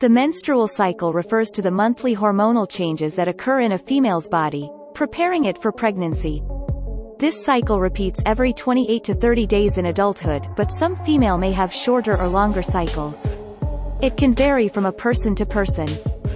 The menstrual cycle refers to the monthly hormonal changes that occur in a female's body, preparing it for pregnancy. This cycle repeats every 28 to 30 days in adulthood, but some female may have shorter or longer cycles. It can vary from a person to person.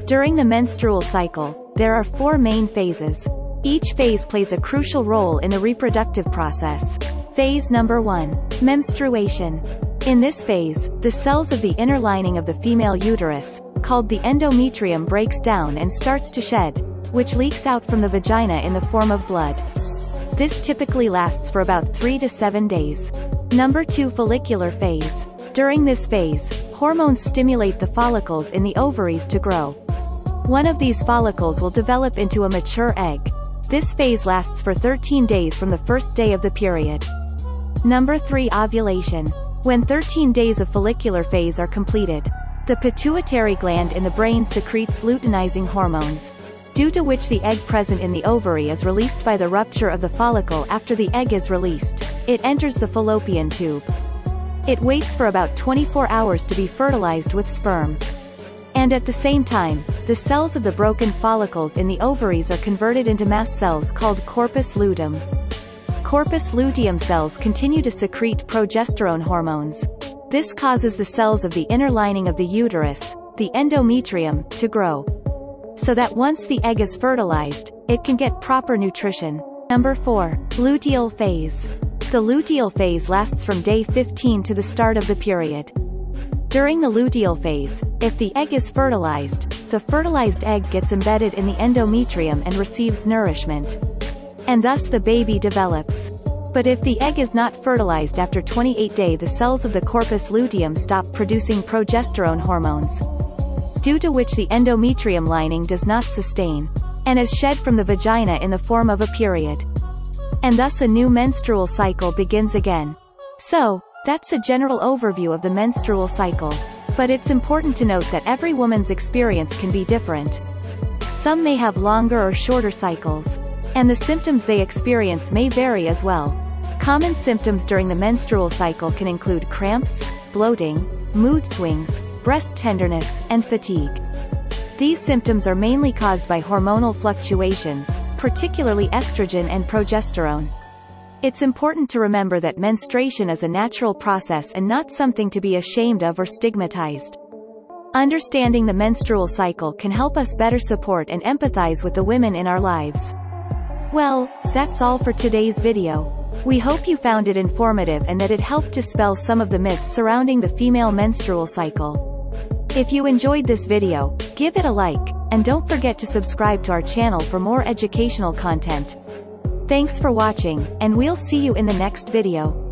During the menstrual cycle, there are four main phases. Each phase plays a crucial role in the reproductive process. Phase number 1. Menstruation. In this phase, the cells of the inner lining of the female uterus, called the endometrium, breaks down and starts to shed, which leaks out from the vagina in the form of blood. This typically lasts for about 3 to 7 days. Number 2. Follicular phase. During this phase, hormones stimulate the follicles in the ovaries to grow. One of these follicles will develop into a mature egg. This phase lasts for 13 days from the first day of the period. Number 3. Ovulation. When 13 days of follicular phase are completed, the pituitary gland in the brain secretes luteinizing hormones, due to which the egg present in the ovary is released by the rupture of the follicle. After the egg is released, it enters the fallopian tube. It waits for about 24 hours to be fertilized with sperm. And at the same time, the cells of the broken follicles in the ovaries are converted into mast cells called corpus luteum. Corpus luteum cells continue to secrete progesterone hormones. This causes the cells of the inner lining of the uterus, the endometrium, to grow, so that once the egg is fertilized, it can get proper nutrition. Number 4. Luteal phase. The luteal phase lasts from day 15 to the start of the period. During the luteal phase, if the egg is fertilized, the fertilized egg gets embedded in the endometrium and receives nourishment, and thus the baby develops. But if the egg is not fertilized after 28 days, the cells of the corpus luteum stop producing progesterone hormones, due to which the endometrium lining does not sustain, and is shed from the vagina in the form of a period. And thus a new menstrual cycle begins again. So, that's a general overview of the menstrual cycle. But it's important to note that every woman's experience can be different. Some may have longer or shorter cycles, and the symptoms they experience may vary as well. Common symptoms during the menstrual cycle can include cramps, bloating, mood swings, breast tenderness, and fatigue. These symptoms are mainly caused by hormonal fluctuations, particularly estrogen and progesterone. It's important to remember that menstruation is a natural process and not something to be ashamed of or stigmatized. Understanding the menstrual cycle can help us better support and empathize with the women in our lives. Well, that's all for today's video. We hope you found it informative and that it helped dispel some of the myths surrounding the female menstrual cycle. If you enjoyed this video, give it a like, and don't forget to subscribe to our channel for more educational content. Thanks for watching, and we'll see you in the next video.